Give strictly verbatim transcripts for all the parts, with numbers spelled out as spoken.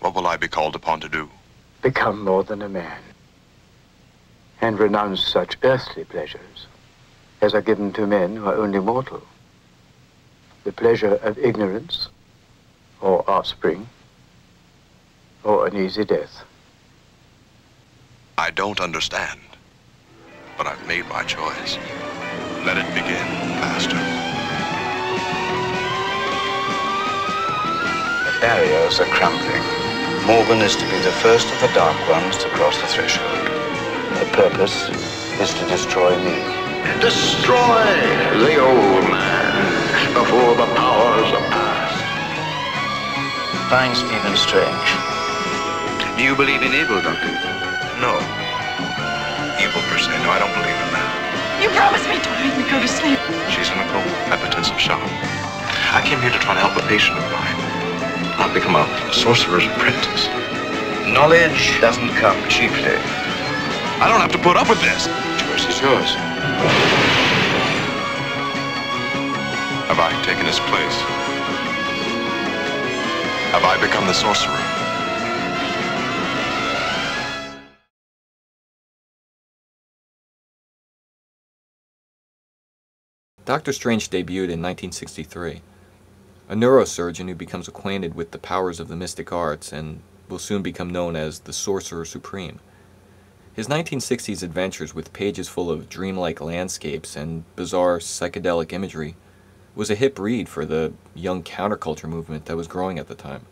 What will I be called upon to do? Become more than a man, and renounce such earthly pleasures as are given to men who are only mortal. The pleasure of ignorance, or offspring, or an easy death. I don't understand, but I've made my choice. Let it begin, Master. The barriers are crumbling. Morgan is to be the first of the Dark Ones to cross the threshold. The purpose is to destroy me. Destroy the old man before the powers are past. Find Stephen Strange. Do you believe in evil, Doctor? No. Evil per se, no, I don't believe in that. You promised me to make me go to sleep. She's in a cold, hypertensive shock. I came here to try to help a patient of mine. I've become a sorcerer's apprentice. Knowledge doesn't come cheaply. I don't have to put up with this. Choice is yours. Have I taken his place? Have I become the sorcerer? Doctor Strange debuted in nineteen sixty-three, a neurosurgeon who becomes acquainted with the powers of the mystic arts and will soon become known as the Sorcerer Supreme. His nineteen sixties adventures, with pages full of dreamlike landscapes and bizarre psychedelic imagery, was a hip read for the young counterculture movement that was growing at the time.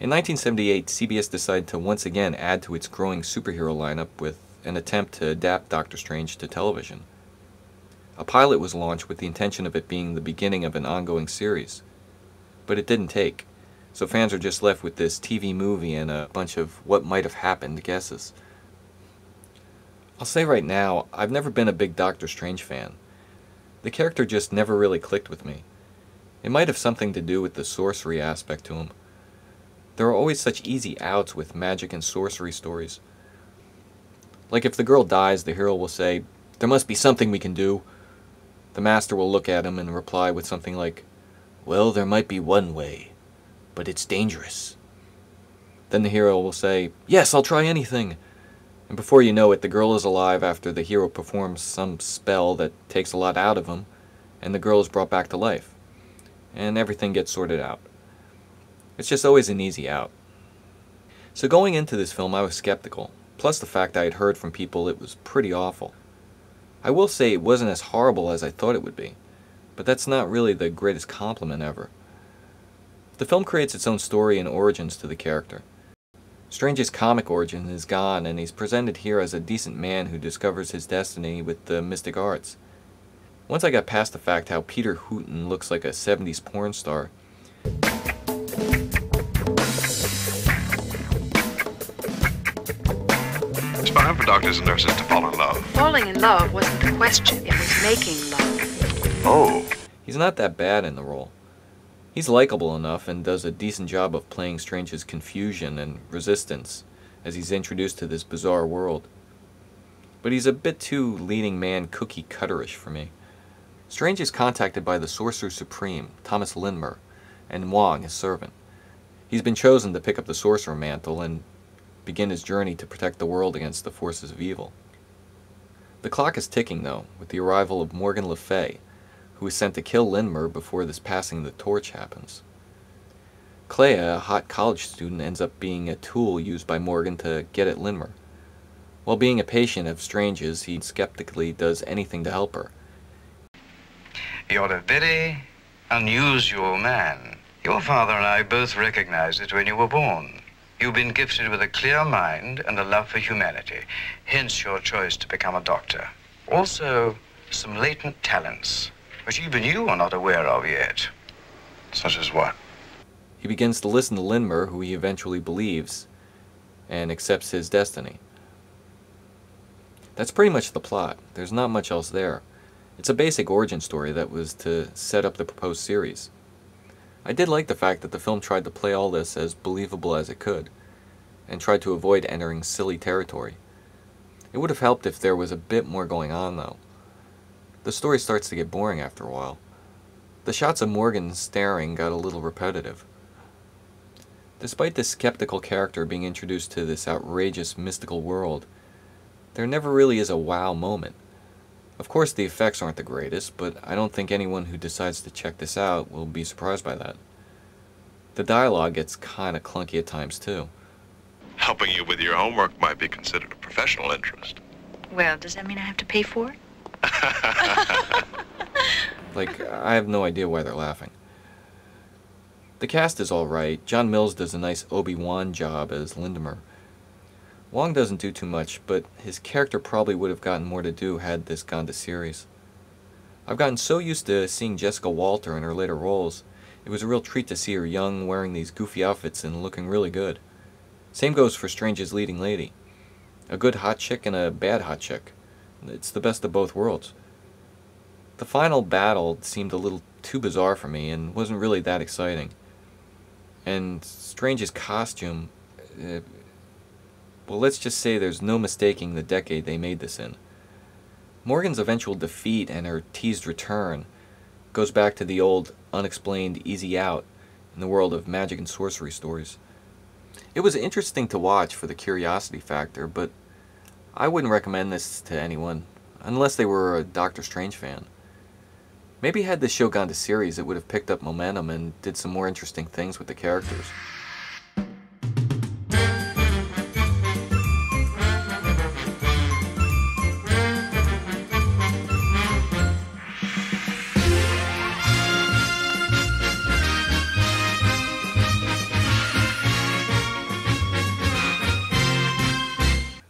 In nineteen seventy-eight, C B S decided to once again add to its growing superhero lineup with an attempt to adapt Doctor Strange to television. A pilot was launched with the intention of it being the beginning of an ongoing series, but it didn't take, so fans are just left with this T V movie and a bunch of what might have happened guesses. I'll say right now, I've never been a big Doctor Strange fan. The character just never really clicked with me. It might have something to do with the sorcery aspect to him. There are always such easy outs with magic and sorcery stories. Like, if the girl dies, the hero will say, "There must be something we can do." The master will look at him and reply with something like, "Well, there might be one way, but it's dangerous." Then the hero will say, "Yes, I'll try anything." And before you know it, the girl is alive after the hero performs some spell that takes a lot out of him, and the girl is brought back to life. And everything gets sorted out. It's just always an easy out. So going into this film, I was skeptical. Plus the fact I had heard from people it was pretty awful. I will say it wasn't as horrible as I thought it would be, but that's not really the greatest compliment ever. The film creates its own story and origins to the character. Strange's comic origin is gone, and he's presented here as a decent man who discovers his destiny with the mystic arts. Once I got past the fact how Peter Hooten looks like a seventies porn star, for doctors and nurses to fall in love. Falling in love wasn't the question, it was making love. Oh. He's not that bad in the role. He's likable enough and does a decent job of playing Strange's confusion and resistance as he's introduced to this bizarre world. But he's a bit too leading man cookie cutterish for me. Strange is contacted by the Sorcerer Supreme, Thomas Lindmer, and Wong, his servant. He's been chosen to pick up the sorcerer mantle and begin his journey to protect the world against the forces of evil. The clock is ticking, though, with the arrival of Morgan Le Fay, who is sent to kill Lindmer before this passing the torch happens. Clea, a hot college student, ends up being a tool used by Morgan to get at Lindmer. While being a patient of Strange's, he skeptically does anything to help her. "You're a very unusual man. Your father and I both recognized it when you were born. You've been gifted with a clear mind and a love for humanity, hence your choice to become a doctor. Also, some latent talents, which even you are not aware of yet." "Such as what?" He begins to listen to Lindmer, who he eventually believes, and accepts his destiny. That's pretty much the plot. There's not much else there. It's a basic origin story that was to set up the proposed series. I did like the fact that the film tried to play all this as believable as it could, and tried to avoid entering silly territory. It would have helped if there was a bit more going on, though. The story starts to get boring after a while. The shots of Morgan staring got a little repetitive. Despite this skeptical character being introduced to this outrageous mystical world, there never really is a wow moment. Of course the effects aren't the greatest, but I don't think anyone who decides to check this out will be surprised by that. The dialogue gets kinda clunky at times too. Helping you with your homework might be considered a professional interest. Well, does that mean I have to pay for it? Like, I have no idea why they're laughing. The cast is alright. John Mills does a nice Obi-Wan job as Lindmer. Wong doesn't do too much, but his character probably would have gotten more to do had this gone to series. I've gotten so used to seeing Jessica Walter in her later roles, it was a real treat to see her young, wearing these goofy outfits and looking really good. Same goes for Strange's leading lady. A good hot chick and a bad hot chick. It's the best of both worlds. The final battle seemed a little too bizarre for me and wasn't really that exciting. And Strange's costume... Uh, well, let's just say there's no mistaking the decade they made this in. Morgan's eventual defeat and her teased return goes back to the old unexplained easy out in the world of magic and sorcery stories. It was interesting to watch for the curiosity factor, but I wouldn't recommend this to anyone, unless they were a Doctor Strange fan. Maybe had this show gone to series, it would have picked up momentum and did some more interesting things with the characters.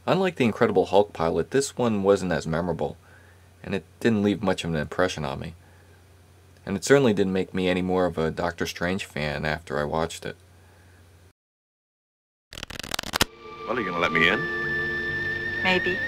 Unlike the Incredible Hulk pilot, this one wasn't as memorable, and it didn't leave much of an impression on me. And it certainly didn't make me any more of a Doctor Strange fan after I watched it. Well, are you gonna let me in? Maybe.